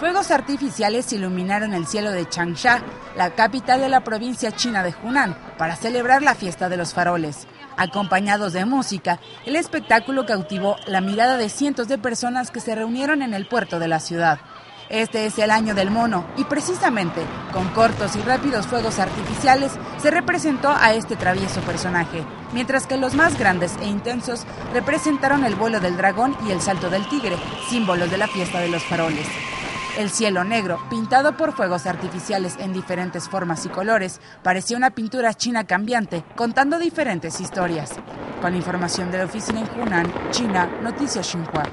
Fuegos artificiales iluminaron el cielo de Changsha, la capital de la provincia china de Hunan, para celebrar la fiesta de los faroles. Acompañados de música, el espectáculo cautivó la mirada de cientos de personas que se reunieron en el puerto de la ciudad. Este es el año del mono y precisamente con cortos y rápidos fuegos artificiales se representó a este travieso personaje, mientras que los más grandes e intensos representaron el vuelo del dragón y el salto del tigre, símbolos de la fiesta de los faroles. El cielo negro, pintado por fuegos artificiales en diferentes formas y colores, parecía una pintura china cambiante, contando diferentes historias. Con información de la oficina en Hunan, China, Noticias Xinhua.